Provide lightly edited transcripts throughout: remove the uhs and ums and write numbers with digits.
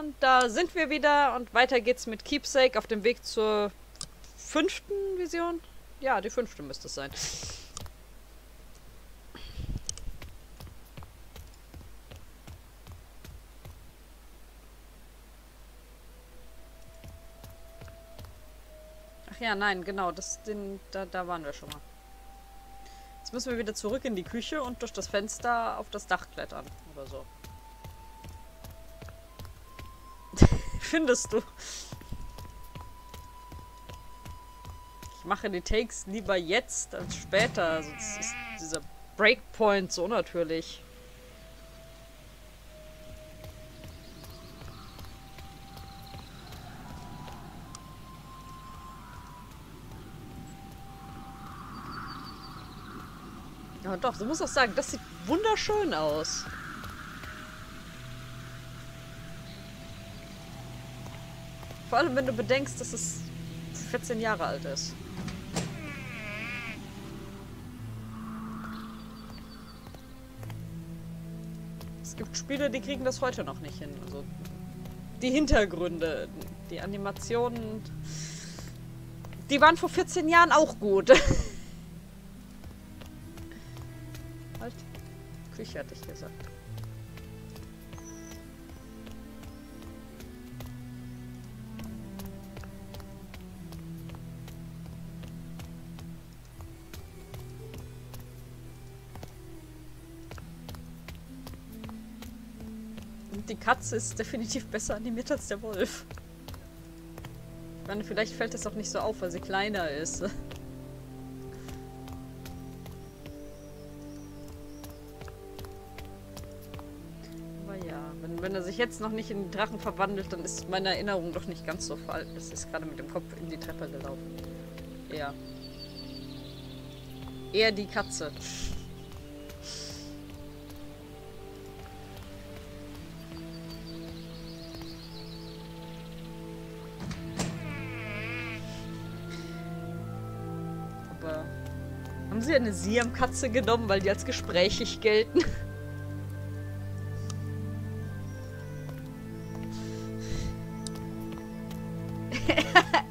Und da sind wir wieder und weiter geht's mit Keepsake auf dem Weg zur 5. Vision. Ja, die 5. müsste es sein. Ach ja, nein, genau, da waren wir schon mal. Jetzt müssen wir wieder zurück in die Küche und durch das Fenster auf das Dach klettern oder so. Findest du? Ich mache die Takes lieber jetzt als später, sonst ist dieser Breakpoint so unnatürlich. Ja doch, du musst auch sagen, das sieht wunderschön aus. Vor allem, wenn du bedenkst, dass es 14 Jahre alt ist. Es gibt Spiele, die kriegen das heute noch nicht hin. Also die Hintergründe, die Animationen, die waren vor 14 Jahren auch gut. Halt, Küche hatte ich gesagt. Die Katze ist definitiv besser animiert als der Wolf. Ich meine, vielleicht fällt es auch nicht so auf, weil sie kleiner ist. Aber ja, wenn er sich jetzt noch nicht in den Drachen verwandelt, dann ist meine Erinnerung doch nicht ganz so falsch. Es ist gerade mit dem Kopf in die Treppe gelaufen. Ja. Eher die Katze. Haben sie eine Siamkatze genommen, weil die als gesprächig gelten?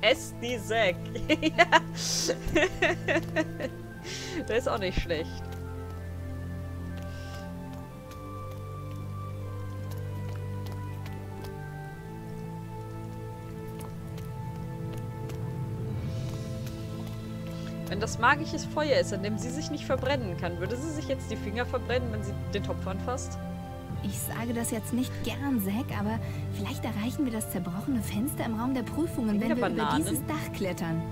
Ess die Sack. Der ist auch nicht schlecht. Wenn das magisches Feuer ist, an dem sie sich nicht verbrennen kann, würde sie sich jetzt die Finger verbrennen, wenn sie den Topf anfasst? Ich sage das jetzt nicht gern, Zach, aber vielleicht erreichen wir das zerbrochene Fenster im Raum der Prüfungen, wenn wir über dieses Dach klettern.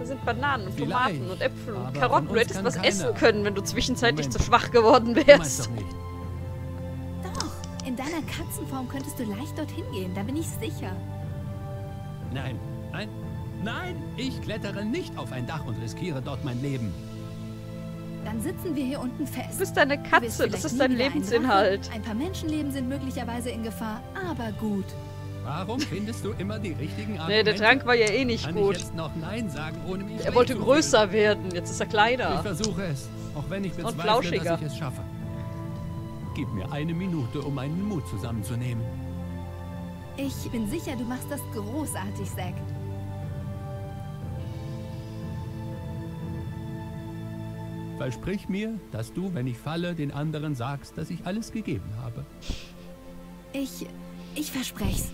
Da sind Bananen und Tomaten und Äpfel und Karotten. Du hättest was essen können, wenn du zwischenzeitlich zu schwach geworden wärst. Doch, in deiner Katzenform könntest du leicht dorthin gehen, da bin ich sicher. Nein, nein. Nein, ich klettere nicht auf ein Dach und riskiere dort mein Leben. Dann sitzen wir hier unten fest. Du bist eine Katze, das ist dein Lebensinhalt. Ein paar Menschenleben sind möglicherweise in Gefahr, aber gut. Warum findest du immer die richtigen Argumente? Nee, der Trank war ja eh nicht gut. Kann ich jetzt noch Nein sagen, ohne mich er wollte größer werden, jetzt ist er kleiner. Ich versuche es, auch wenn ich bezweifle, dass ich es schaffe. Gib mir eine Minute, um meinen Mut zusammenzunehmen. Ich bin sicher, du machst das großartig, Zach. Versprich mir, dass du, wenn ich falle, den anderen sagst, dass ich alles gegeben habe. Ich verspreche's.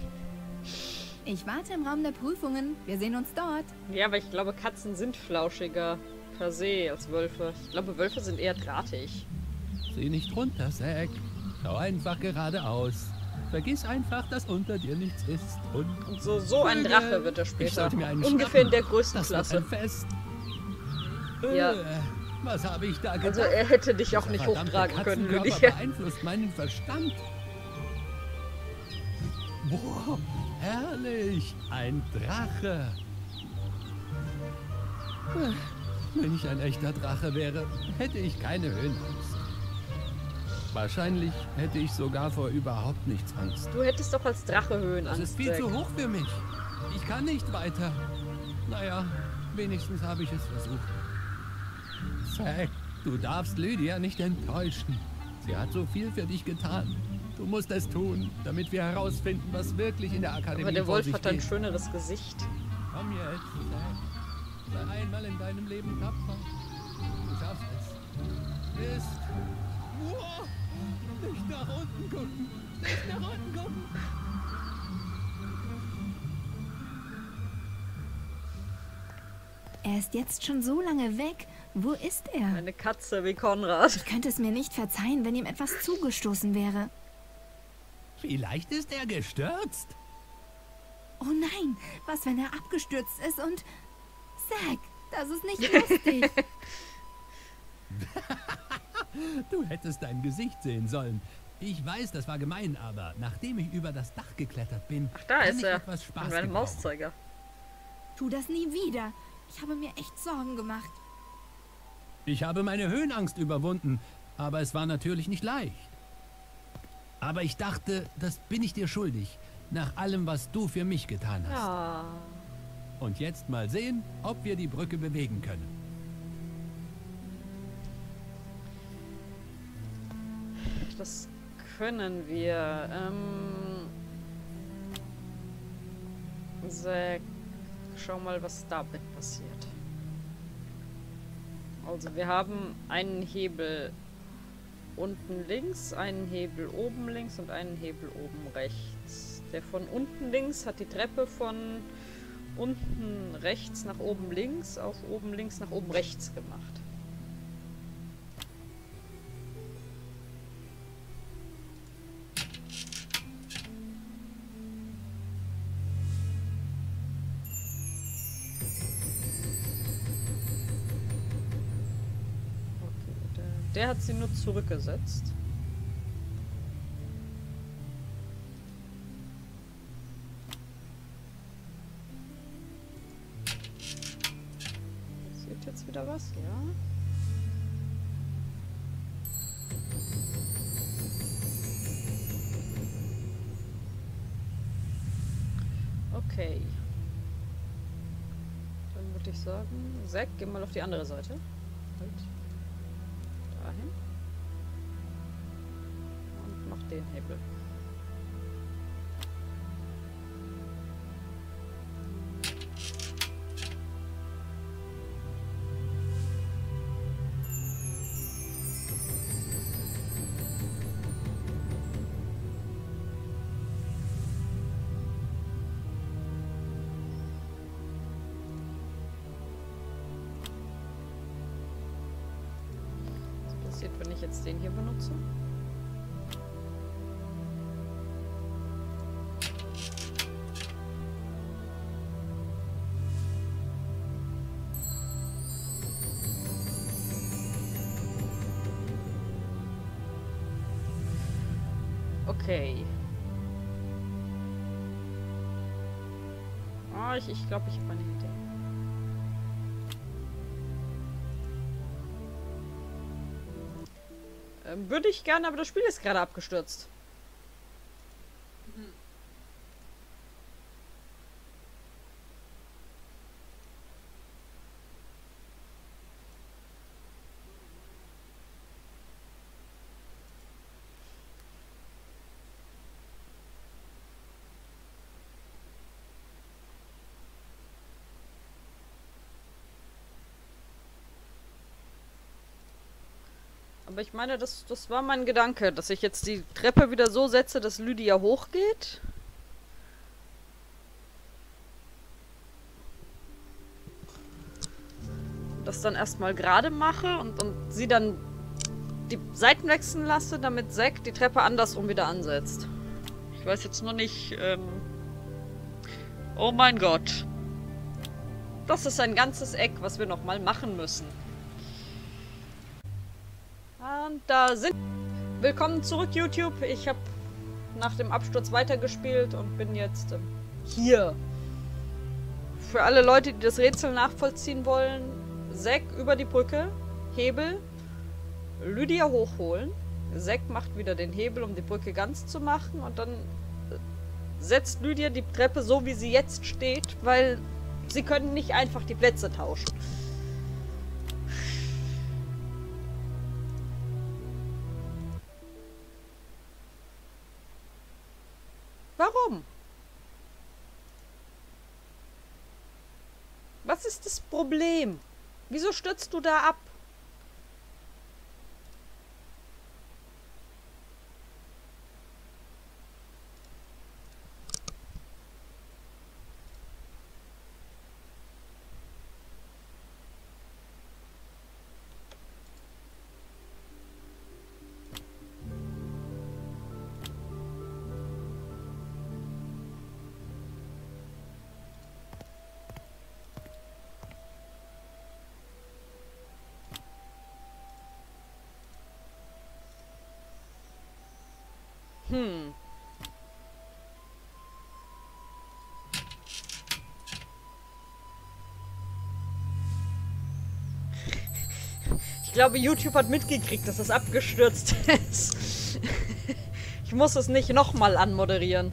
Ich warte im Raum der Prüfungen. Wir sehen uns dort. Ja, aber ich glaube, Katzen sind flauschiger per se als Wölfe. Ich glaube, Wölfe sind eher drahtig. Sieh nicht runter, Zach. Schau einfach geradeaus. Vergiss einfach, dass unter dir nichts ist. Und so ein Drache wird er später. Ungefähr in der größten Klasse. Ja. Was habe ich da gedacht? Also er hätte dich auch nicht hochtragen können, würde ich. Das beeinflusst meinen Verstand. Boah, herrlich, ein Drache. Wenn ich ein echter Drache wäre, hätte ich keine Höhenangst. Wahrscheinlich hätte ich sogar vor überhaupt nichts Angst. Du hättest doch als Drache Höhenangst. Das ist viel zu hoch für mich. Ich kann nicht weiter. Naja, wenigstens habe ich es versucht. Zach, du darfst Lydia nicht enttäuschen. Sie hat so viel für dich getan. Du musst es tun, damit wir herausfinden, was wirklich in der Akademie Aber der Wolf hat ein schöneres Gesicht. Komm jetzt, sei einmal in deinem Leben tapfer. Du schaffst es. Ist... Wow. Nicht nach unten gucken. Nicht nach unten gucken. Er ist jetzt schon so lange weg. Wo ist er? Eine Katze wie Konrad. Ich könnte es mir nicht verzeihen, wenn ihm etwas zugestoßen wäre. Vielleicht ist er gestürzt. Oh nein, was, wenn er abgestürzt ist und... Zak, das ist nicht lustig. Du hättest dein Gesicht sehen sollen. Ich weiß, das war gemein, aber nachdem ich über das Dach geklettert bin... Ach, da ist er. Mit meinem Mauszeiger. Tu das nie wieder. Ich habe mir echt Sorgen gemacht. Ich habe meine Höhenangst überwunden, aber es war natürlich nicht leicht. Aber ich dachte, das bin ich dir schuldig, nach allem, was du für mich getan hast. Ja. Und jetzt mal sehen, ob wir die Brücke bewegen können. Das können wir. Schau mal, was damit passiert. Also wir haben einen Hebel unten links, einen Hebel oben links und einen Hebel oben rechts. Der von unten links hat die Treppe von unten rechts nach oben links auf oben links nach oben rechts gemacht. Der hat sie nur zurückgesetzt. Passiert jetzt wieder was? Ja. Okay. Dann würde ich sagen, Zak, geh mal auf die andere Seite. Halt. Und mach den Hebel. Wenn ich jetzt den hier benutze. Okay. Oh, ich glaube, ich habe meine Idee. Würde ich gerne, aber das Spiel ist gerade abgestürzt. Aber ich meine, das war mein Gedanke, dass ich jetzt die Treppe wieder so setze, dass Lydia hochgeht. Das dann erstmal gerade mache und sie dann die Seiten wechseln lasse, damit Zak die Treppe andersrum wieder ansetzt. Ich weiß jetzt nur nicht, oh mein Gott. Das ist ein ganzes Eck, was wir nochmal machen müssen. Und da sind... Willkommen zurück, YouTube. Ich habe nach dem Absturz weitergespielt und bin jetzt hier. Für alle Leute, die das Rätsel nachvollziehen wollen, Zak über die Brücke, Hebel, Lydia hochholen. Zak macht wieder den Hebel, um die Brücke ganz zu machen. Und dann setzt Lydia die Treppe so, wie sie jetzt steht, weil sie können nicht einfach die Plätze tauschen. Warum? Was ist das Problem? Wieso stürzt du da ab? Ich glaube, YouTube hat mitgekriegt, dass das abgestürzt ist. Ich muss es nicht nochmal anmoderieren.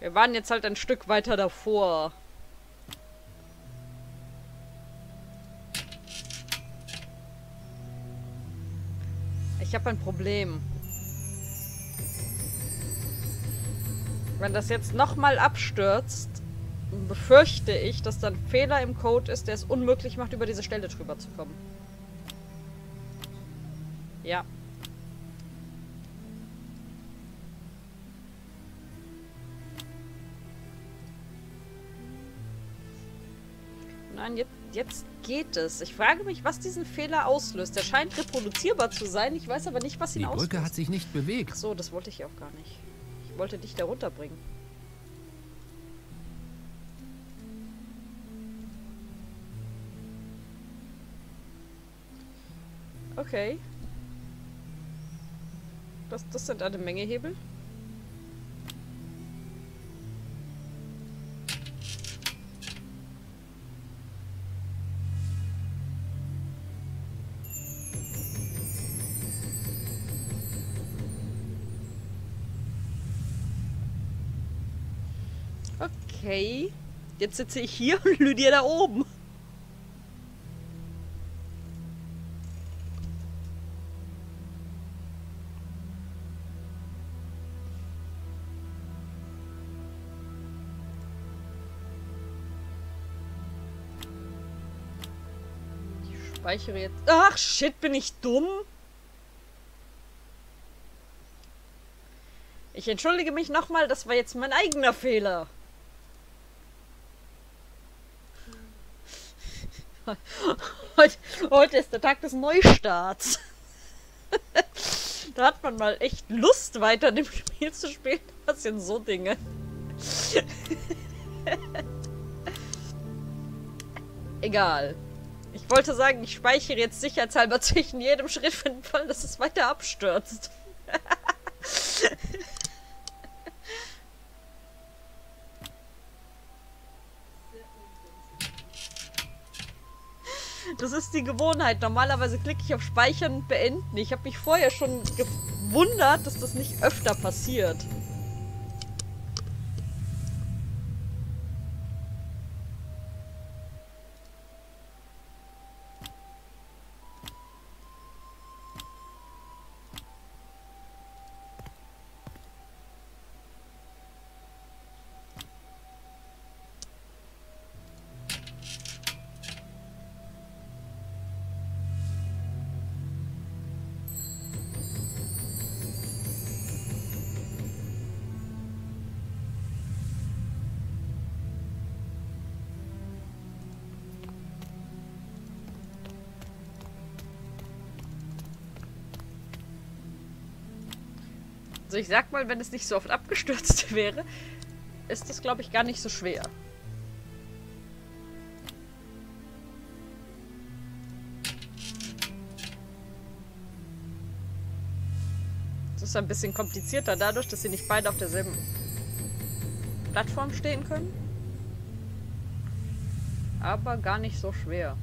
Wir waren jetzt halt ein Stück weiter davor. Ich habe ein Problem. Wenn das jetzt nochmal abstürzt, befürchte ich, dass dann ein Fehler im Code ist, der es unmöglich macht, über diese Stelle drüber zu kommen. Ja. Nein, jetzt geht es. Ich frage mich, was diesen Fehler auslöst. Der scheint reproduzierbar zu sein, ich weiß aber nicht, was ihn auslöst. Die Brücke hat sich nicht bewegt. Ach so, das wollte ich auch gar nicht. Ich wollte dich da runterbringen. Okay. Das sind eine Menge Hebel. Okay, jetzt sitze ich hier und Lydia da oben. Ich speichere jetzt... Ach, shit, bin ich dumm? Ich entschuldige mich nochmal, das war jetzt mein eigener Fehler. Heute ist der Tag des Neustarts. Da hat man mal echt Lust, weiter in dem Spiel zu spielen. Das sind so Dinge. Egal. Ich wollte sagen, ich speichere jetzt sicherheitshalber zwischen jedem Schritt für den Fall, dass es weiter abstürzt. Das ist die Gewohnheit. Normalerweise klicke ich auf Speichern und Beenden. Ich habe mich vorher schon gewundert, dass das nicht öfter passiert. Also ich sag mal, wenn es nicht so oft abgestürzt wäre, ist das, glaube ich, gar nicht so schwer. Das ist ein bisschen komplizierter dadurch, dass sie nicht beide auf derselben Plattform stehen können. Aber gar nicht so schwer.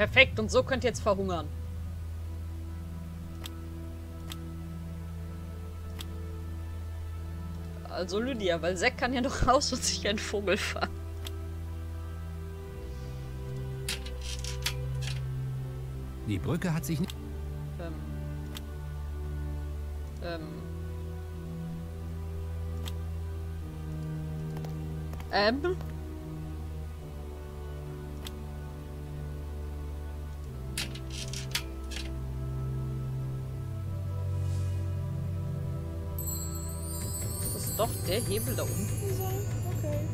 Perfekt, und so könnt ihr jetzt verhungern. Also Lydia, weil Zak kann ja noch raus und sich einen Vogel fangen. Die Brücke hat sich nicht... Das ist doch der Hebel da unten sein? Okay.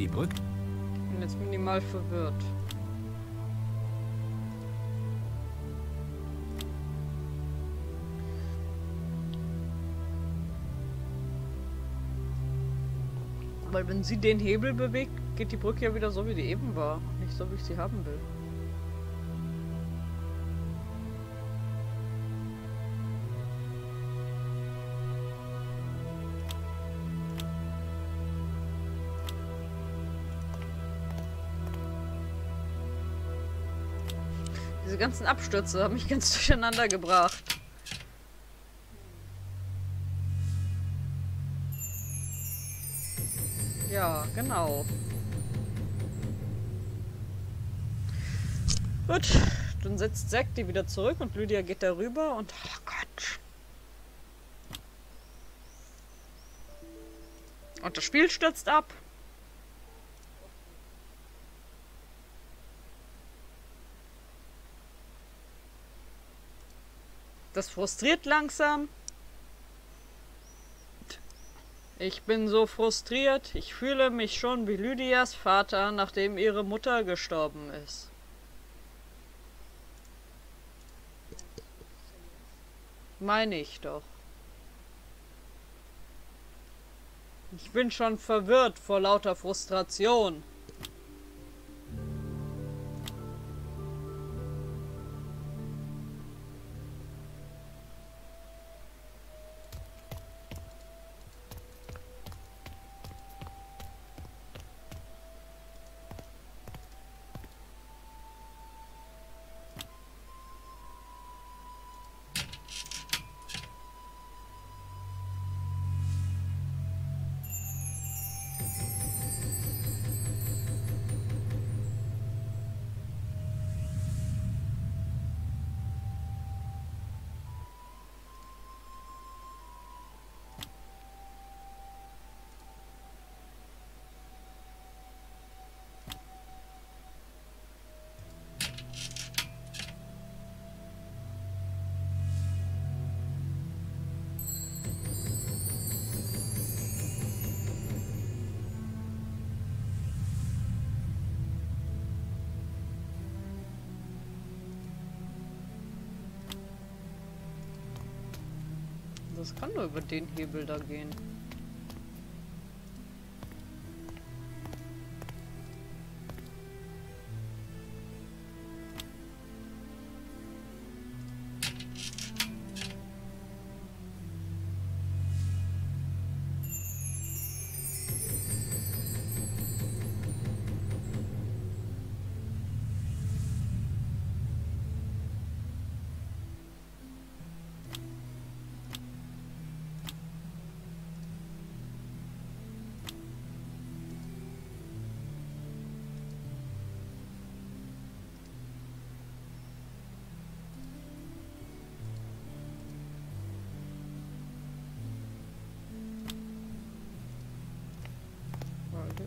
Ich bin jetzt minimal verwirrt. Weil wenn sie den Hebel bewegt, geht die Brücke ja wieder so, wie die eben war. Nicht so, wie ich sie haben will. Diese ganzen Abstürze haben mich ganz durcheinander gebracht. Ja, genau. Gut, dann setzt Zak die wieder zurück und Lydia geht da rüber und... Oh Gott. Und das Spiel stürzt ab. Das frustriert langsam. Ich bin so frustriert. Ich fühle mich schon wie Lydias Vater, nachdem ihre Mutter gestorben ist. Meine ich doch. Ich bin schon verwirrt vor lauter Frustration. Das kann nur über den Hebel da gehen.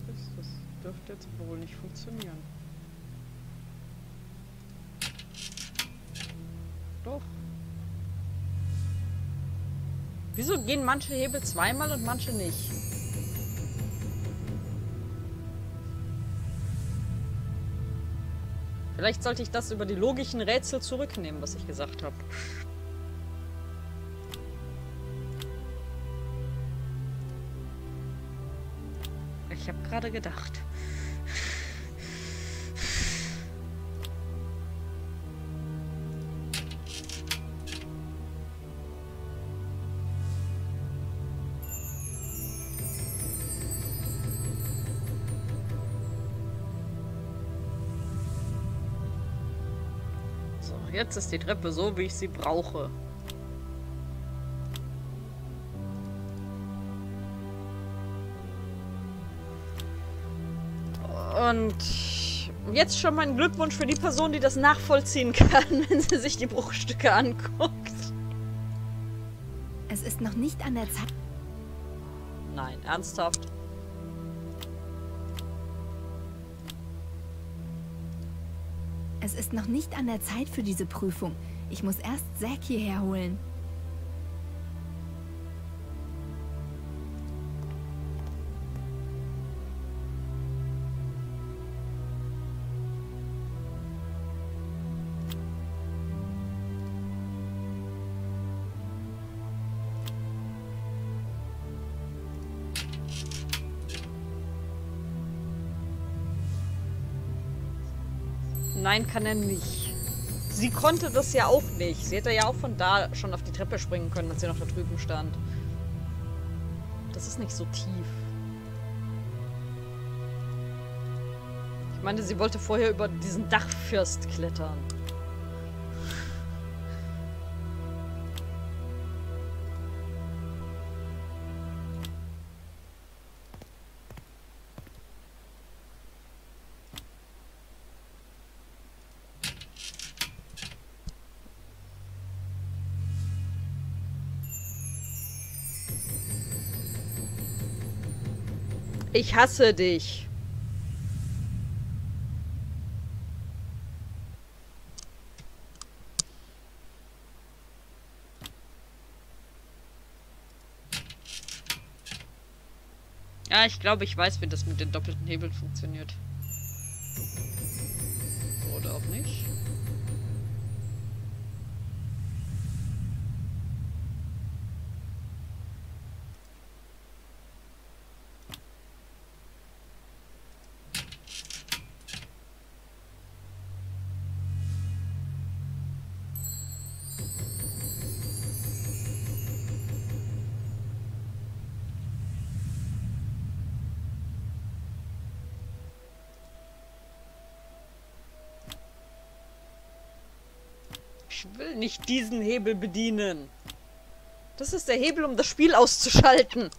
Das dürfte jetzt wohl nicht funktionieren. Doch. Wieso gehen manche Hebel zweimal und manche nicht? Vielleicht sollte ich das über die logischen Rätsel zurücknehmen, was ich gesagt habe. Ich habe gerade gedacht. Jetzt ist die Treppe so, wie ich sie brauche. Und jetzt schon mein Glückwunsch für die Person, die das nachvollziehen kann, wenn sie sich die Bruchstücke anguckt. Es ist noch nicht an der Zeit. Nein, ernsthaft? Es ist noch nicht an der Zeit für diese Prüfung. Ich muss erst Zak hierher holen. Nein, kann er nicht. Sie konnte das ja auch nicht. Sie hätte ja auch von da schon auf die Treppe springen können, als sie noch da drüben stand. Das ist nicht so tief. Ich meine, sie wollte vorher über diesen Dachfirst klettern. Ich hasse dich. Ja, ich glaube, ich weiß, wie das mit den doppelten Hebeln funktioniert. Oder auch nicht. Ich will nicht diesen Hebel bedienen. Das ist der Hebel, um das Spiel auszuschalten.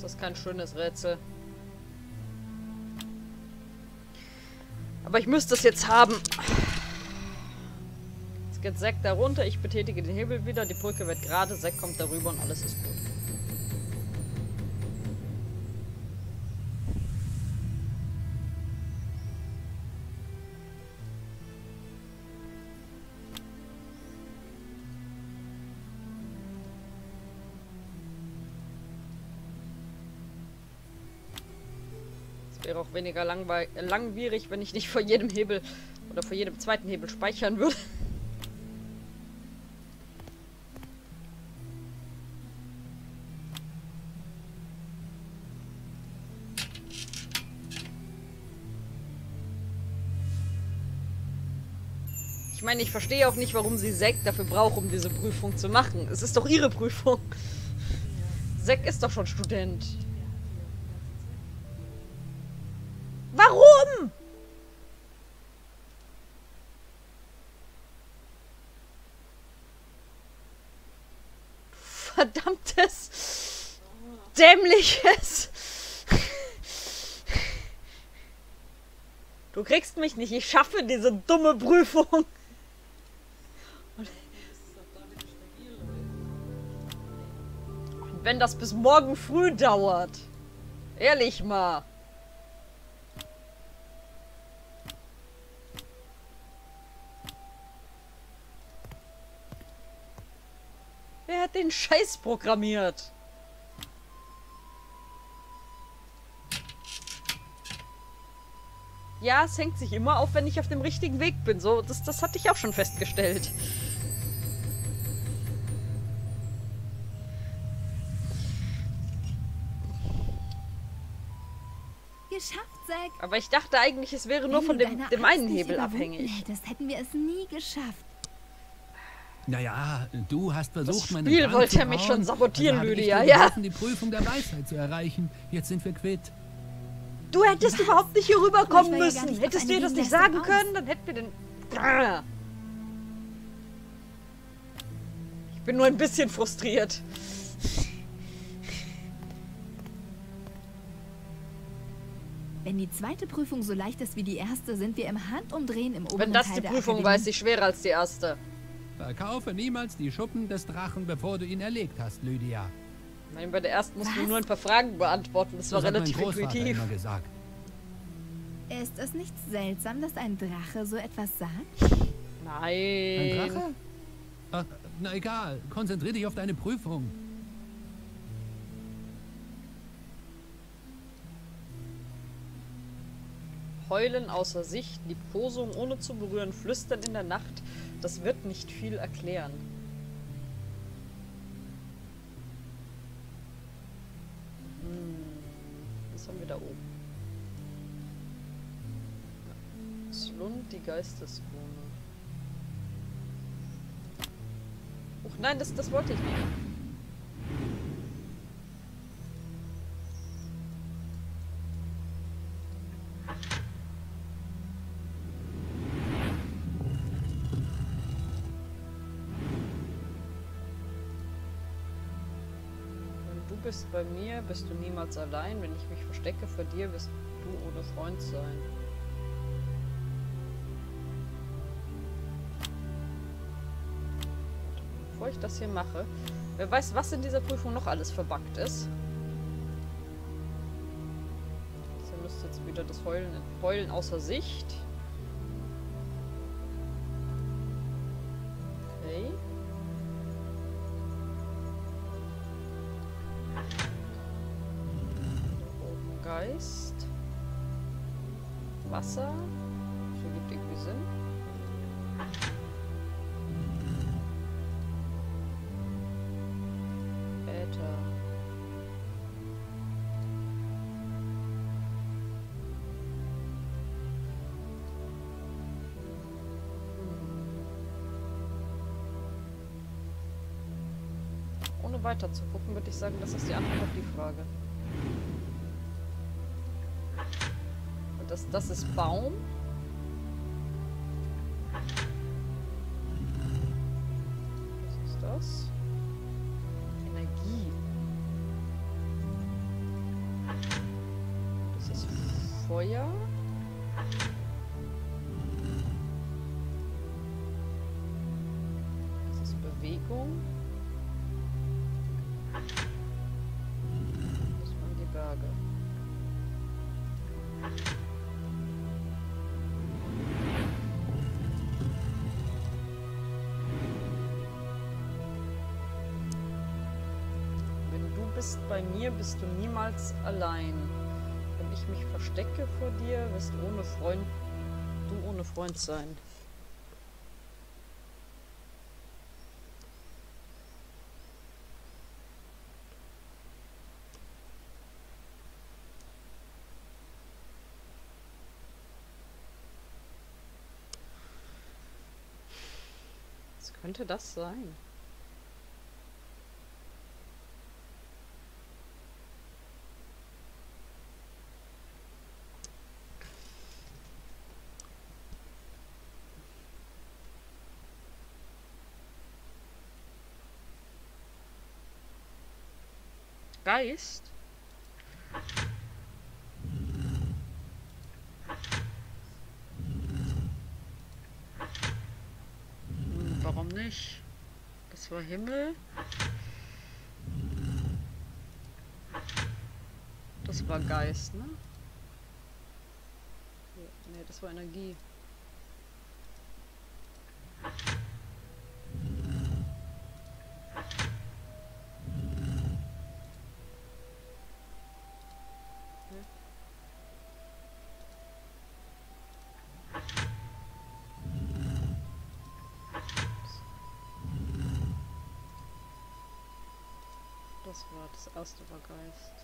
Das ist kein schönes Rätsel. Aber ich müsste es jetzt haben. Jetzt geht Zak da runter, ich betätige den Hebel wieder, die Brücke wird gerade, Zak kommt darüber und alles ist gut. Wäre auch weniger langwierig, wenn ich nicht vor jedem Hebel oder vor jedem zweiten Hebel speichern würde. Ich meine, ich verstehe auch nicht, warum sie Zak dafür braucht, um diese Prüfung zu machen. Es ist doch ihre Prüfung. Zak ist doch schon Student. verdammtes, dämliches. Du kriegst mich nicht, ich schaffe diese dumme Prüfung. Und wenn das bis morgen früh dauert. Ehrlich mal. Wer hat den Scheiß programmiert? Ja, es hängt sich immer auf, wenn ich auf dem richtigen Weg bin. So, das hatte ich auch schon festgestellt. Geschafft, Zach. Aber ich dachte eigentlich, es wäre nur von dem einen Hebel abhängig. Das hätten wir es nie geschafft. Naja, du hast versucht, meine Spiel wollte er mich schon sabotieren, Lydia, ja. Die Prüfung der Weisheit zu erreichen. Jetzt sind wir quitt. Du hättest überhaupt nicht hier rüberkommen müssen. Ja, hättest du dir das nicht sagen können, dann hätten wir den... Ich bin nur ein bisschen frustriert. Wenn die zweite Prüfung so leicht ist wie die erste, sind wir im Handumdrehen im oberen Teil der Akademie. Wenn das die Prüfung war, ist sie schwerer als die erste. Verkaufe niemals die Schuppen des Drachen, bevor du ihn erlegt hast, Lydia. Nein, bei der ersten musst du nur ein paar Fragen beantworten. Das war relativ intuitiv. Ist es nicht seltsam, dass ein Drache so etwas sagt? Nein. Ein Drache? Ach, na egal, konzentrier dich auf deine Prüfung. Heulen außer Sicht, Liebkosung ohne zu berühren, Flüstern in der Nacht. Das wird nicht viel erklären. Was haben wir da oben? Slund, die Geisteskrone. Och nein, das wollte ich nicht. Bist bei mir, bist du niemals allein. Wenn ich mich verstecke vor dir, wirst du ohne Freund sein. Bevor ich das hier mache, wer weiß, was in dieser Prüfung noch alles verbuggt ist. Also müsste jetzt wieder das Heulen außer Sicht. Okay. Geist, Wasser, so gibt irgendwie Sinn. Äther. Ohne weiter zu gucken, würde ich sagen, das ist die Antwort auf die Frage. Das ist Baum. Was ist das? Energie. Das ist Feuer. Das ist Bewegung. Das waren die Berge. Bei mir bist du niemals allein. Wenn ich mich verstecke vor dir, wirst du ohne Freund sein. Was könnte das sein? Geist? Hm, warum nicht? Das war Himmel. Das war Geist, ne? Ne, das war Energie. Das war das erste, war Geist.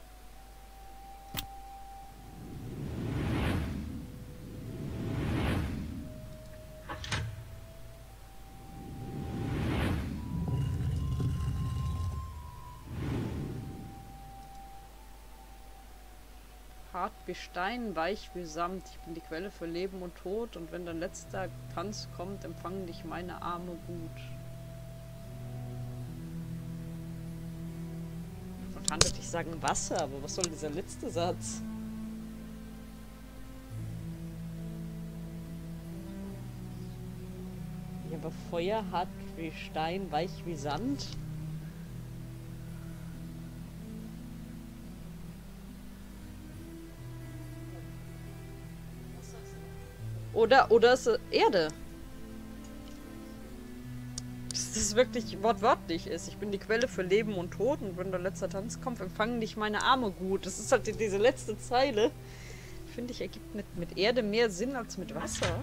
Hart wie Stein, weich wie Samt, ich bin die Quelle für Leben und Tod, und wenn dein letzter Tanz kommt, empfangen dich meine Arme gut. Man kann natürlich sagen Wasser, aber was soll dieser letzte Satz? Ja, aber Feuer, hart wie Stein, weich wie Sand. Oder ist es Erde? Dass das wirklich wortwörtlich ist. Ich bin die Quelle für Leben und Tod, und wenn der letzte Tanz kommt, empfangen dich meine Arme gut. Das ist halt diese letzte Zeile. Finde ich, ergibt mit Erde mehr Sinn als mit Wasser.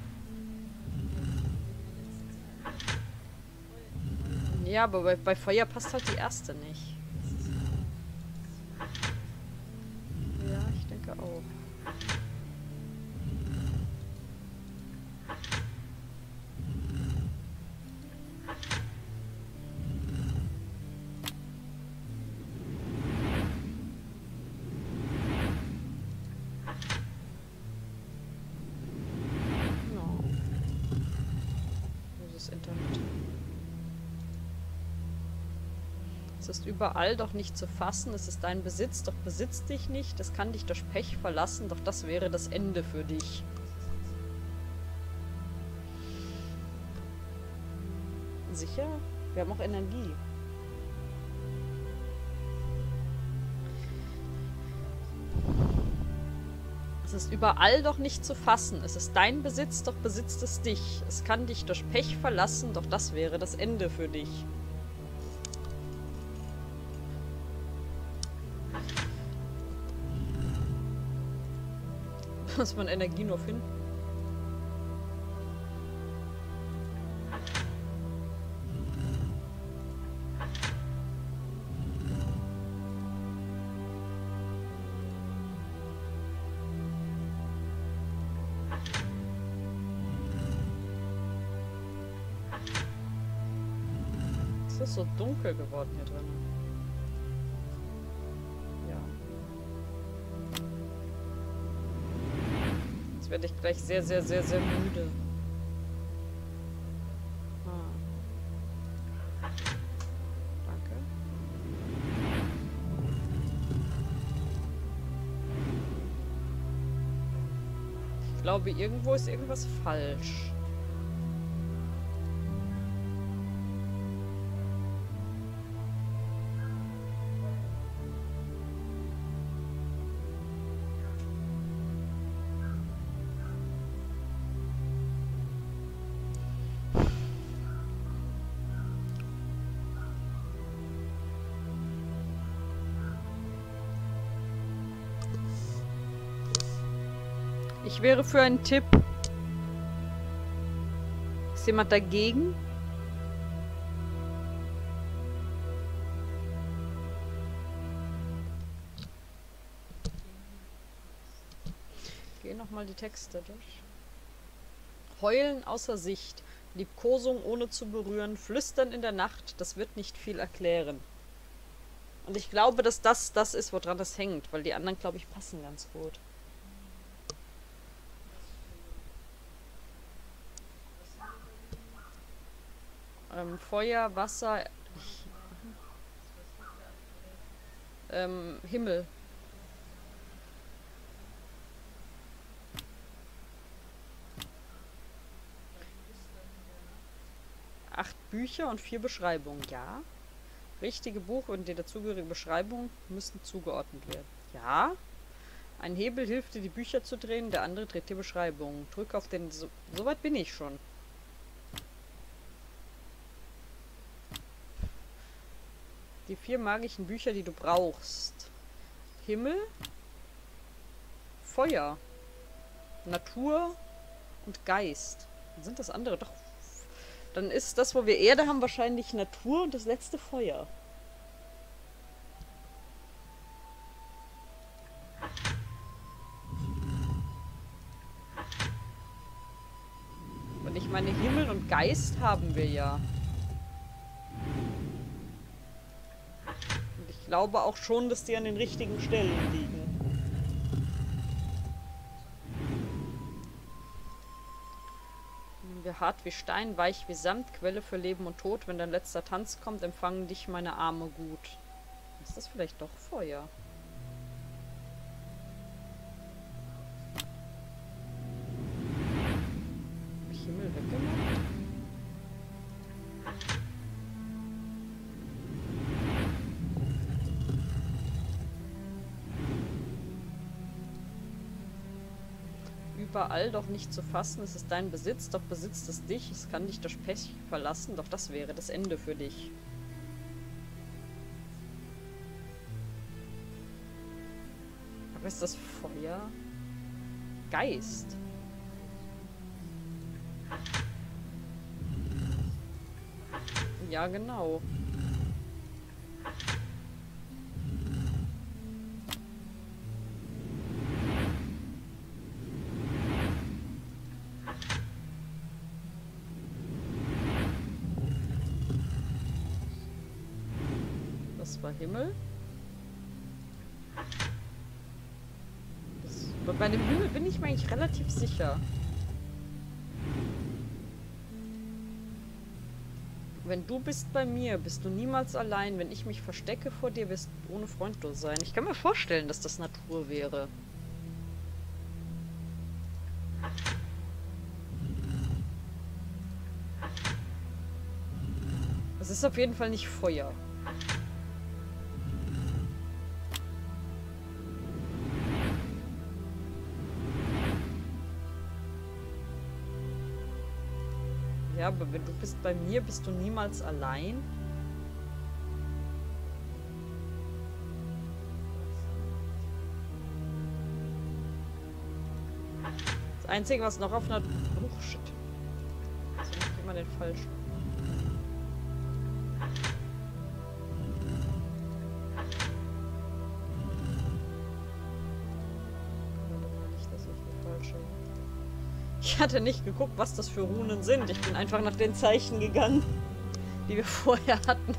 Ja, aber bei Feuer passt halt die erste nicht. Ja, ich denke auch. Ist überall, doch nicht zu fassen. Es ist dein Besitz, doch besitzt dich nicht. Es kann dich durch Pech verlassen, doch das wäre das Ende für dich. Sicher? Wir haben auch Energie. Es ist überall, doch nicht zu fassen. Es ist dein Besitz, doch besitzt es dich. Es kann dich durch Pech verlassen, doch das wäre das Ende für dich. Muss man Energie nur finden. Es ist so dunkel geworden hier drin. Werde ich gleich sehr, sehr, sehr, sehr müde. Ah. Danke. Ich glaube, irgendwo ist irgendwas falsch. Ich wäre für einen Tipp. Ist jemand dagegen? Geh nochmal die Texte durch. Heulen außer Sicht, Liebkosung ohne zu berühren, Flüstern in der Nacht, das wird nicht viel erklären. Und ich glaube, dass das das ist, woran das hängt, weil die anderen, glaube ich, passen ganz gut. Feuer, Wasser, Himmel. Acht Bücher und 4 Beschreibungen, ja. Richtige Buch und die dazugehörige Beschreibung müssen zugeordnet werden. Ja. Ein Hebel hilft dir, die Bücher zu drehen, der andere dreht die Beschreibung. Drück auf den... Soweit bin ich schon. Die 4 magischen Bücher, die du brauchst. Himmel, Feuer, Natur und Geist. Sind das andere? Doch. Dann ist das, wo wir Erde haben, wahrscheinlich Natur und das letzte Feuer. Und ich meine, Himmel und Geist haben wir ja. Und ich glaube auch schon, dass die an den richtigen Stellen liegen. Hart wie Stein, weich wie Samt, Quelle für Leben und Tod. Wenn dein letzter Tanz kommt, empfangen dich meine Arme gut. Ist das vielleicht doch Feuer? Hab ich Himmel weggemacht? Überall doch nicht zu fassen, es ist dein Besitz, doch besitzt es dich, es kann dich durch Pech verlassen, doch das wäre das Ende für dich. Aber ist das Feuer? Geist? Ja, genau. Himmel. Bei dem Himmel bin ich mir eigentlich relativ sicher. Wenn du bist bei mir, bist du niemals allein. Wenn ich mich verstecke vor dir, wirst du ohne freundlos sein. Ich kann mir vorstellen, dass das Natur wäre. Es ist auf jeden Fall nicht Feuer. Ja, aber wenn du bist bei mir, bist du niemals allein. Das Einzige, was noch auf einer... Oh, shit. Das ist immer den Falschen. Ich hatte nicht geguckt, was das für Runen sind. Ich bin einfach nach den Zeichen gegangen, die wir vorher hatten.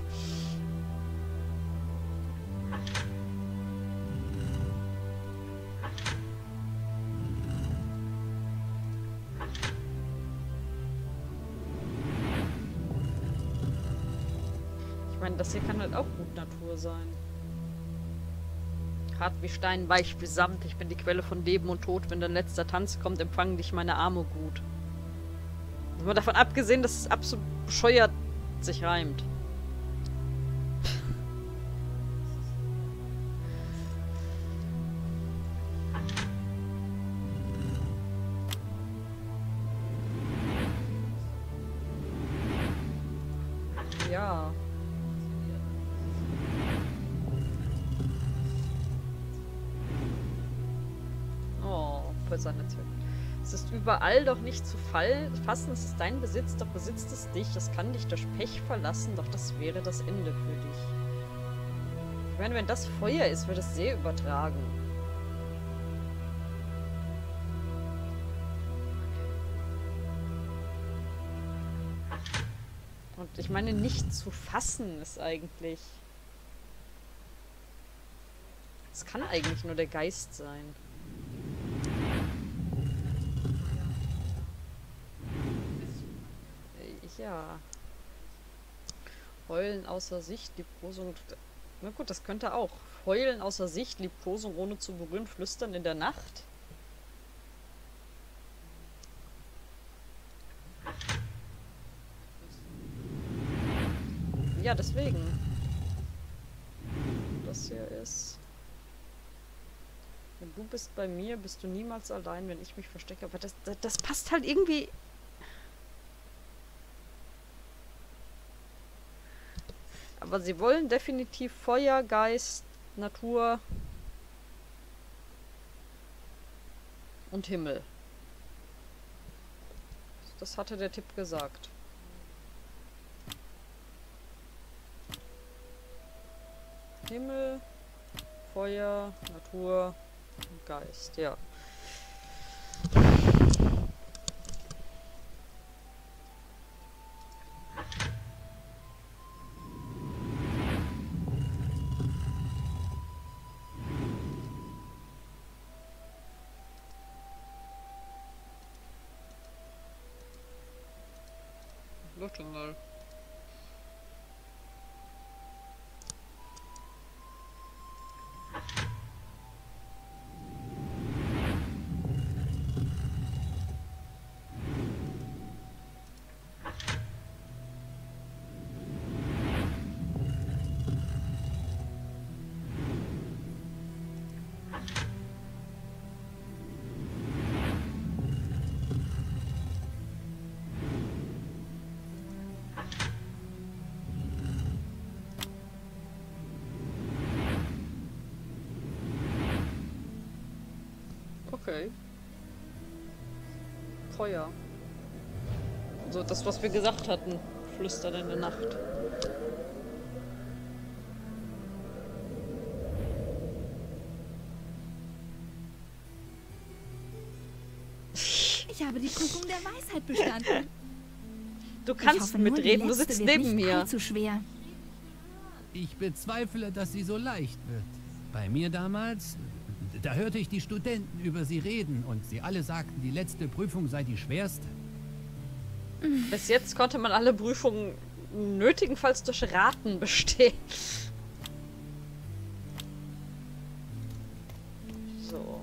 Ich meine, das hier kann halt auch gut Natur sein. Hart wie Stein, weich wie Samt, ich bin die Quelle von Leben und Tod. Wenn dein letzter Tanz kommt, empfangen dich meine Arme gut. Mal davon abgesehen, dass es absolut bescheuert sich reimt. Ja. Es ist überall doch nicht zu fassen, es ist dein Besitz, doch besitzt es dich, es kann dich durch Pech verlassen, doch das wäre das Ende für dich. Ich meine, wenn das Feuer ist, wird es sehr übertragen. Und ich meine, nicht zu fassen ist eigentlich... Es kann eigentlich nur der Geist sein. Ja. Heulen außer Sicht, die Prosung. Na gut, das könnte auch. Heulen außer Sicht, Liebkosung ohne zu berühren, Flüstern in der Nacht. Ja, deswegen. Das hier ist... Wenn du bist bei mir, bist du niemals allein, wenn ich mich verstecke. Aber das passt halt irgendwie... Aber sie wollen definitiv Feuer, Geist, Natur und Himmel. Das hatte der Tipp gesagt. Himmel, Feuer, Natur und Geist, ja. Nathaniel. Okay. Feuer. Also das, was wir gesagt hatten. Flüstern in der Nacht. Ich habe die Prüfung der Weisheit bestanden. Du kannst mitreden, du sitzt neben mir. Zu schwer. Ich bezweifle, dass sie so leicht wird. Bei mir damals... Da hörte ich die Studenten über sie reden und sie alle sagten, die letzte Prüfung sei die schwerste. Bis jetzt konnte man alle Prüfungen nötigenfalls durch Raten bestehen. So.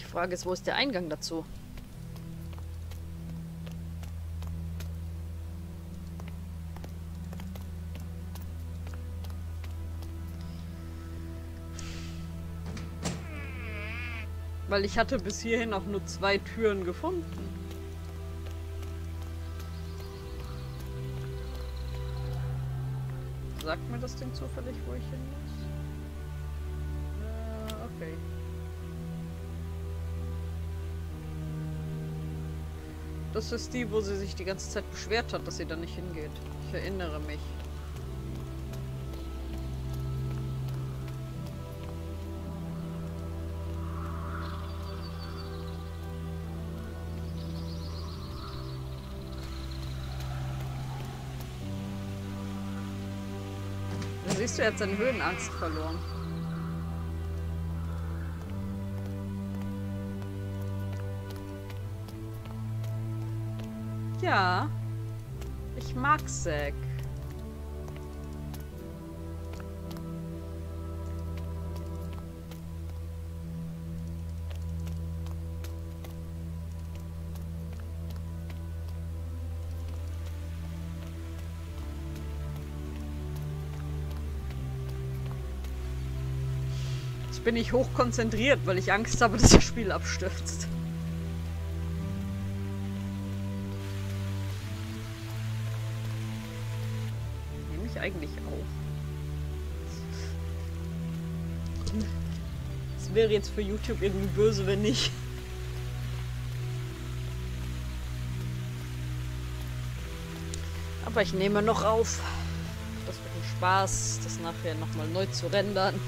Die Frage ist, wo ist der Eingang dazu? Weil ich hatte bis hierhin auch nur 2 Türen gefunden. Sagt mir das Ding zufällig, wo ich hin muss? Okay. Das ist die, wo sie sich die ganze Zeit beschwert hat, dass sie da nicht hingeht. Ich erinnere mich. Siehst du, er hat seine Höhenangst verloren. Ja, ich mag Zak. Bin ich hochkonzentriert, weil ich Angst habe, dass das Spiel abstürzt. Nehme ich eigentlich auf. Das wäre jetzt für YouTube irgendwie böse, wenn nicht. Aber ich nehme noch auf. Das wird ein Spaß, das nachher nochmal neu zu rendern.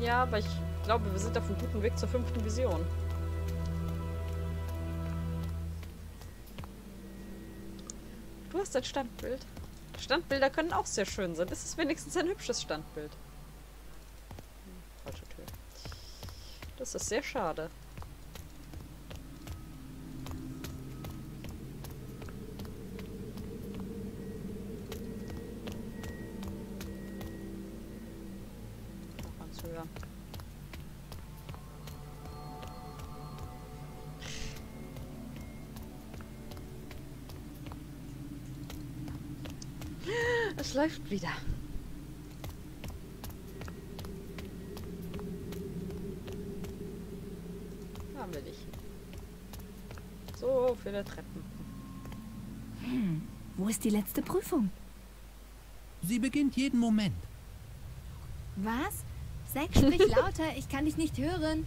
Ja, aber ich glaube, wir sind auf einem guten Weg zur 5. Vision. Du hast ein Standbild. Standbilder können auch sehr schön sein. Das ist wenigstens ein hübsches Standbild. Falsche Tür. Das ist sehr schade. Noch ganz höher. Es läuft wieder. Haben wir dich. So, viele Treppen. Hm, wo ist die letzte Prüfung? Sie beginnt jeden Moment. Was? Sechs, sprich lauter, ich kann dich nicht hören.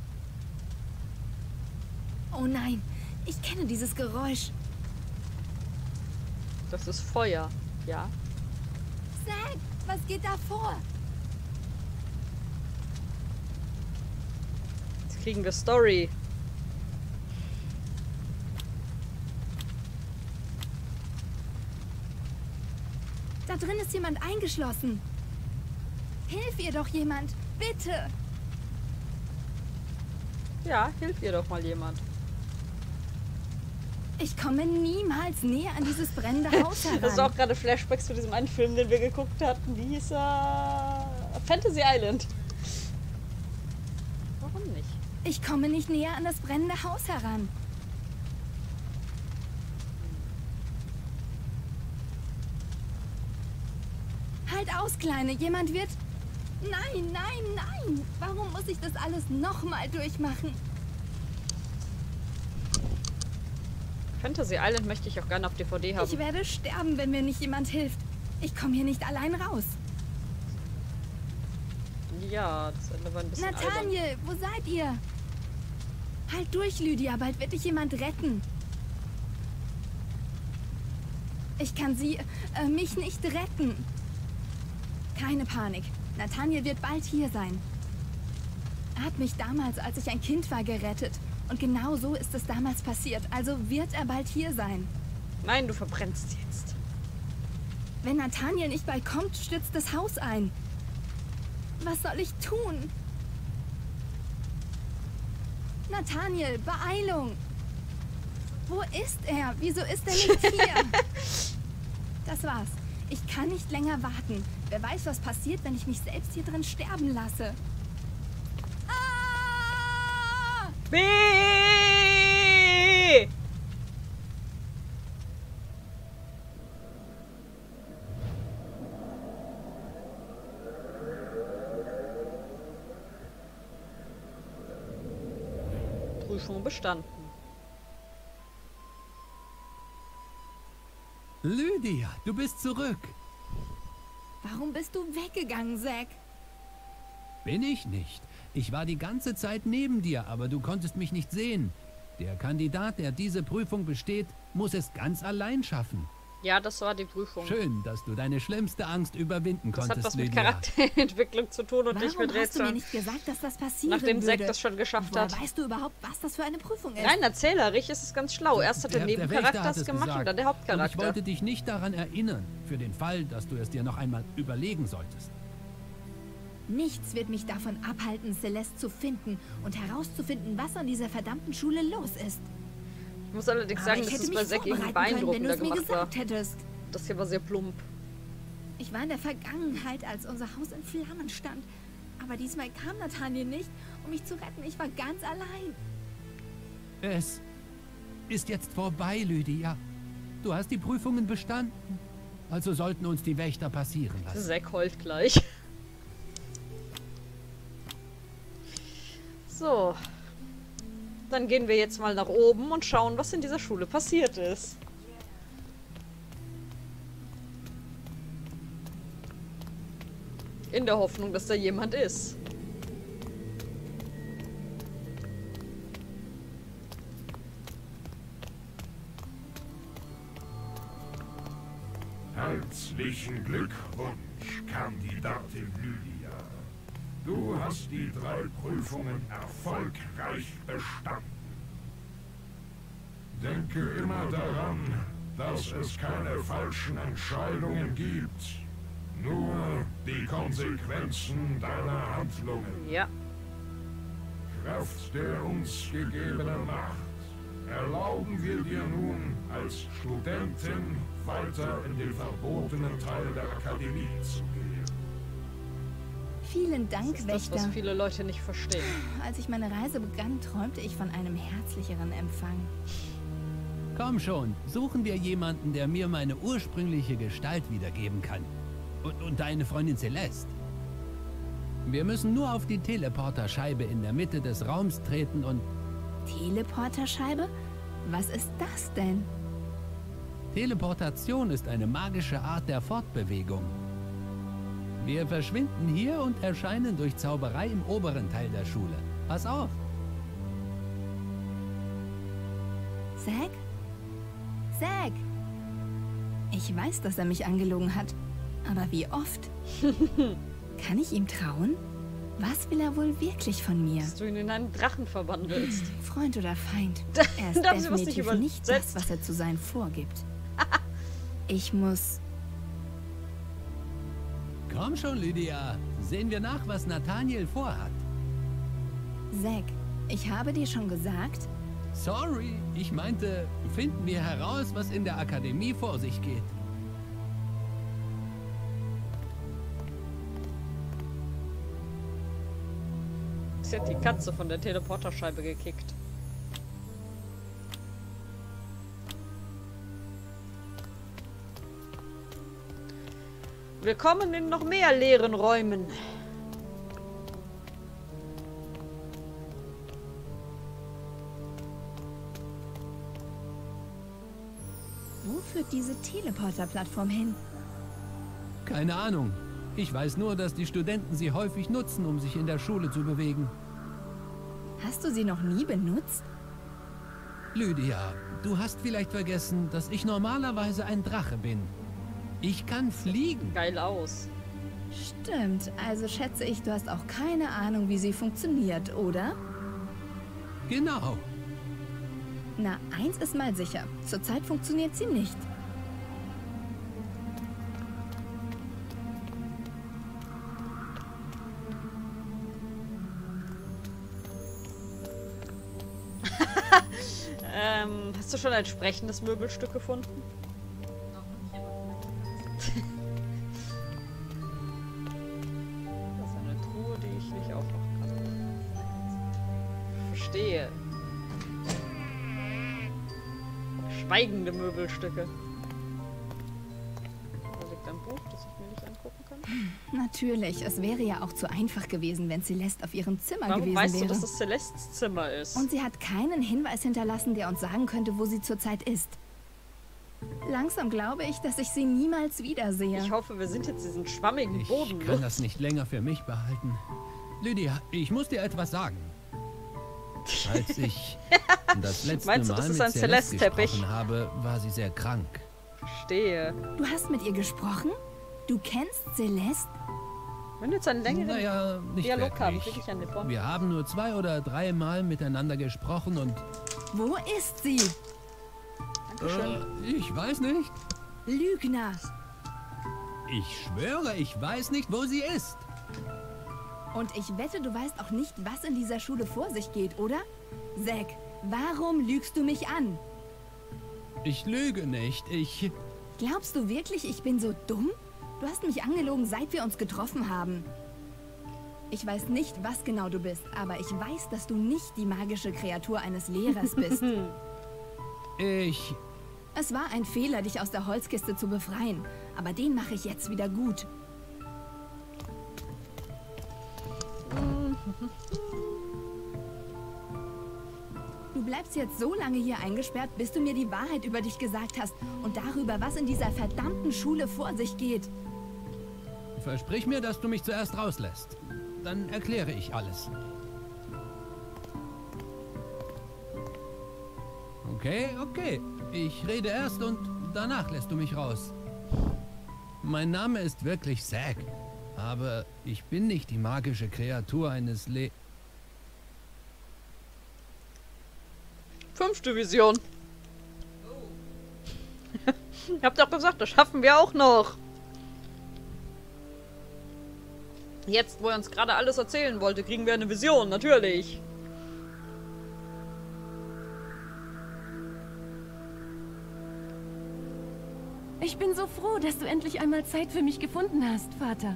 Oh nein, ich kenne dieses Geräusch. Das ist Feuer, ja? Sag, was geht da vor? Jetzt kriegen wir Story. Da drin ist jemand eingeschlossen. Hilf ihr doch jemand, bitte. Ja, hilf ihr doch mal jemand. Ich komme niemals näher an dieses brennende Haus heran. Das ist auch gerade Flashbacks zu diesem einen Film, den wir geguckt hatten. Wie hieß er? Fantasy Island. Warum nicht? Ich komme nicht näher an das brennende Haus heran. Halt aus, Kleine. Jemand wird... Nein, nein, nein. Warum muss ich das alles nochmal durchmachen? Fantasy Island möchte ich auch gerne auf DVD haben. Ich werde sterben, wenn mir nicht jemand hilft. Ich komme hier nicht allein raus. Ja, das Ende war ein bisschen albern. Nathaniel, wo seid ihr? Halt durch, Lydia, bald wird dich jemand retten. Ich kann sie, mich nicht retten. Keine Panik. Nathaniel wird bald hier sein. Er hat mich damals, als ich ein Kind war, gerettet. Und genau so ist es damals passiert. Also wird er bald hier sein. Nein, du verbrennst jetzt. Wenn Nathaniel nicht bald kommt, stürzt das Haus ein. Was soll ich tun? Nathaniel, Beeilung! Wo ist er? Wieso ist er nicht hier? Das war's. Ich kann nicht länger warten. Wer weiß, was passiert, wenn ich mich selbst hier drin sterben lasse. B. Prüfung bestanden. Lydia, du bist zurück. Warum bist du weggegangen, Zak? Bin ich nicht. Ich war die ganze Zeit neben dir, aber du konntest mich nicht sehen. Der Kandidat, der diese Prüfung besteht, muss es ganz allein schaffen. Ja, das war die Prüfung. Schön, dass du deine schlimmste Angst überwinden konntest, das hat was mit Charakterentwicklung zu tun und nicht mit Rätseln. Warum hast du mir nicht gesagt, dass das passieren würde? Nachdem Zak das schon geschafft hat. Weißt du überhaupt, was das für eine Prüfung ist? Nein, erzählerisch ist es ganz schlau. Erst hat der Nebencharakter das gemacht und dann der Hauptcharakter. Und ich wollte dich nicht daran erinnern, für den Fall, dass du es dir noch einmal überlegen solltest. Nichts wird mich davon abhalten, Celeste zu finden und herauszufinden, was an dieser verdammten Schule los ist. Ich muss allerdings sagen, dass es bei Zak irgendwie beeindruckender gemacht war. Das hier war sehr plump. Ich war in der Vergangenheit, als unser Haus in Flammen stand. Aber diesmal kam Nathaniel nicht, um mich zu retten. Ich war ganz allein. Es ist jetzt vorbei, Lydia. Du hast die Prüfungen bestanden. Also sollten uns die Wächter passieren lassen. Zak heult gleich. So, dann gehen wir jetzt mal nach oben und schauen, was in dieser Schule passiert ist. In der Hoffnung, dass da jemand ist. Herzlichen Glückwunsch, Kandidatin Lydia. Du hast die 3 Prüfungen erfolgreich bestanden. Denke immer daran, dass es keine falschen Entscheidungen gibt. Nur die Konsequenzen deiner Handlungen. Ja. Kraft der uns gegebenen Macht erlauben wir dir nun als Studentin weiter in den verbotenen Teil der Akademie zu gehen. Vielen Dank, Wächter. Das ist das, was viele Leute nicht verstehen. Als ich meine Reise begann, träumte ich von einem herzlicheren Empfang. Komm schon, suchen wir jemanden, der mir meine ursprüngliche Gestalt wiedergeben kann. Und deine Freundin Celeste. Wir müssen nur auf die Teleporterscheibe in der Mitte des Raums treten und... Teleporterscheibe? Was ist das denn? Teleportation ist eine magische Art der Fortbewegung. Wir verschwinden hier und erscheinen durch Zauberei im oberen Teil der Schule. Pass auf! Zak? Zak! Ich weiß, dass er mich angelogen hat, aber wie oft? Kann ich ihm trauen? Was will er wohl wirklich von mir? Dass du ihn in einen Drachen verwandelst. Freund oder Feind? Er ist definitiv nicht das, was er zu sein vorgibt. Ich muss... Komm schon, Lydia. Sehen wir nach, was Nathaniel vorhat. Zak, ich habe dir schon gesagt... Sorry, ich meinte, finden wir heraus, was in der Akademie vor sich geht. Sie hat die Katze von der Teleporterscheibe gekickt. Willkommen in noch mehr leeren Räumen. Wo führt diese Teleporter-Plattform hin? Keine Ahnung. Ich weiß nur, dass die Studenten sie häufig nutzen, um sich in der Schule zu bewegen. Hast du sie noch nie benutzt? Lydia, du hast vielleicht vergessen, dass ich normalerweise ein Drache bin. Ich kann fliegen. Geil aus. Stimmt, also schätze ich, du hast auch keine Ahnung, wie sie funktioniert, oder? Genau. Na, eins ist mal sicher. Zurzeit funktioniert sie nicht. Hast du schon ein sprechendes Möbelstück gefunden? Das ist eine Truhe, die ich nicht aufmachen kann. Verstehe. Schweigende Möbelstücke. Da liegt ein Buch, das ich mir nicht angucken kann. Natürlich, es wäre ja auch zu einfach gewesen, wenn Celeste auf ihrem Zimmer gewesen wäre. Warum weißt du, dass das Celestes Zimmer ist? Und sie hat keinen Hinweis hinterlassen, der uns sagen könnte, wo sie zurzeit ist. Langsam glaube ich, dass ich sie niemals wiedersehe. Ich hoffe, wir sind jetzt diesen schwammigen Boden. Ich kann das nicht länger für mich behalten. Lydia, ich muss dir etwas sagen. Als ich das letzte Mal mit Celeste gesprochen habe, war sie sehr krank. Verstehe. Du hast mit ihr gesprochen? Du kennst Celeste? Wenn du jetzt einen längeren Dialog haben, krieg ich eine Bombe. Wir haben nur 2 oder 3 Mal miteinander gesprochen und... Wo ist sie? Dankeschön. Ich weiß nicht. Lügner. Ich schwöre, ich weiß nicht, wo sie ist. Und ich wette, du weißt auch nicht, was in dieser Schule vor sich geht, oder? Zak, warum lügst du mich an? Ich lüge nicht, ich... Glaubst du wirklich, ich bin so dumm? Du hast mich angelogen, seit wir uns getroffen haben. Ich weiß nicht, was genau du bist, aber ich weiß, dass du nicht die magische Kreatur eines Lehrers bist. Es war ein Fehler, dich aus der Holzkiste zu befreien, aber den mache ich jetzt wieder gut. Du bleibst jetzt so lange hier eingesperrt, bis du mir die Wahrheit über dich gesagt hast und darüber, was in dieser verdammten Schule vor sich geht. Versprich mir, dass du mich zuerst rauslässt. Dann erkläre ich alles. Okay, okay. Ich rede erst und danach lässt du mich raus. Mein Name ist wirklich Zak, aber ich bin nicht die magische Kreatur eines 5. Vision. Oh. Ich hab doch gesagt, das schaffen wir auch noch. Jetzt, wo er uns gerade alles erzählen wollte, kriegen wir eine Vision, natürlich. Ich bin so froh, dass du endlich einmal Zeit für mich gefunden hast, Vater.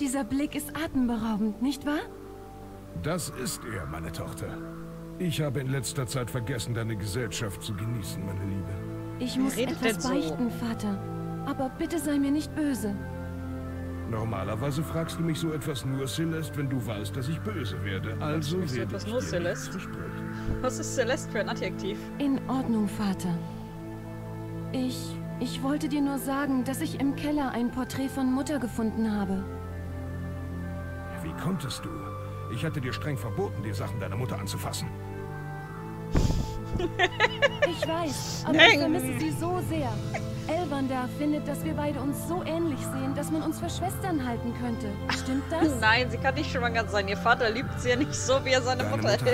Dieser Blick ist atemberaubend, nicht wahr? Das ist er, meine Tochter. Ich habe in letzter Zeit vergessen, deine Gesellschaft zu genießen, meine Liebe. Ich muss etwas beichten, Vater. Aber bitte sei mir nicht böse. Normalerweise fragst du mich so etwas nur, Celeste, wenn du weißt, dass ich böse werde. Also werde ich etwas nur, Celeste. Was ist Celeste für ein Adjektiv? In Ordnung, Vater. Ich wollte dir nur sagen, dass ich im Keller ein Porträt von Mutter gefunden habe. Wie konntest du? Ich hatte dir streng verboten, die Sachen deiner Mutter anzufassen. Ich weiß, aber ich vermisse sie so sehr. Elvander findet, dass wir beide uns so ähnlich sehen, dass man uns für Schwestern halten könnte. Stimmt das? Nein, sie kann nicht schwanger sein. Ihr Vater liebt sie ja nicht so, wie er seine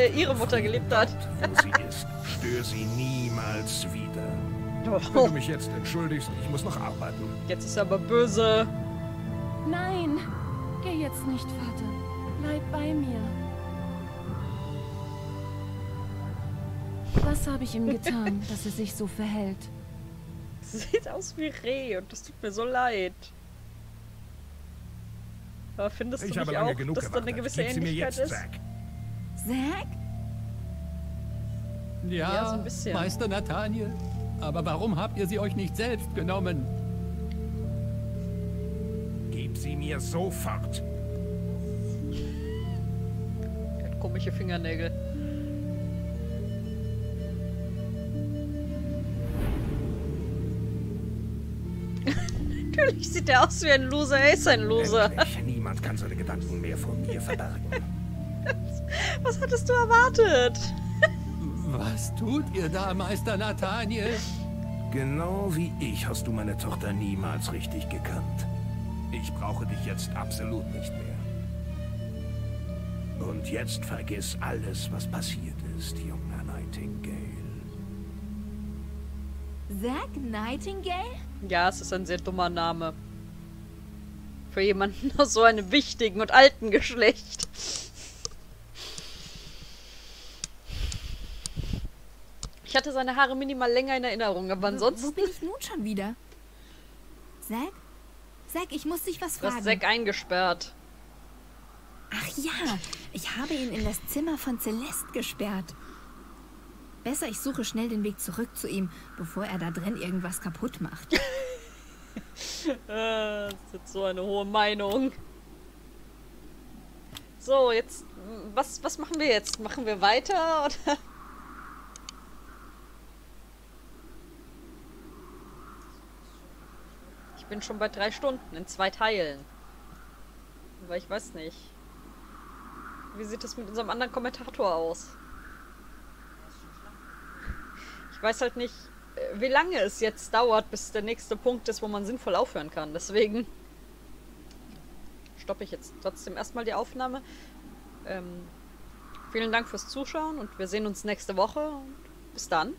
ihre Mutter geliebt hat. Wo sie ist, störe sie niemals wieder. Doch. Wenn du mich jetzt entschuldigst, ich muss noch arbeiten. Jetzt ist er aber böse. Nein, geh jetzt nicht, Vater. Bleib bei mir. Was habe ich ihm getan, dass er sich so verhält? Sieht aus wie Reh und das tut mir so leid. Aber findest du nicht auch, dass da eine gewisse Ähnlichkeit ist? Zak? Ja, so ein bisschen. Meister Nathaniel. Aber warum habt ihr sie euch nicht selbst genommen? Gib sie mir sofort. Er hat komische Fingernägel. Natürlich sieht er aus wie ein Loser. Er ist ein Loser. Niemand kann seine Gedanken mehr von mir verbergen. Was hattest du erwartet? Was tut ihr da, Meister Nathaniel? Genau wie ich hast du meine Tochter niemals richtig gekannt. Ich brauche dich jetzt absolut nicht mehr. Und jetzt vergiss alles, was passiert ist, junger Nightingale. Zak Nightingale? Ja, es ist ein sehr dummer Name. Für jemanden aus so einem wichtigen und alten Geschlecht. Ich hatte seine Haare minimal länger in Erinnerung, aber ansonsten... Wo bin ich nun schon wieder? Zak? Zak, ich muss dich was fragen. Du hast Zak eingesperrt. Ach ja, ich habe ihn in das Zimmer von Celeste gesperrt. Besser, ich suche schnell den Weg zurück zu ihm, bevor er da drin irgendwas kaputt macht. Das ist jetzt so eine hohe Meinung. So, jetzt... Was machen wir jetzt? Machen wir weiter, oder... Ich bin schon bei 3 Stunden in 2 Teilen. Aber ich weiß nicht. Wie sieht es mit unserem anderen Kommentator aus? Ich weiß halt nicht, wie lange es jetzt dauert, bis der nächste Punkt ist, wo man sinnvoll aufhören kann. Deswegen stoppe ich jetzt trotzdem erstmal die Aufnahme. Vielen Dank fürs Zuschauen und wir sehen uns nächste Woche. Bis dann.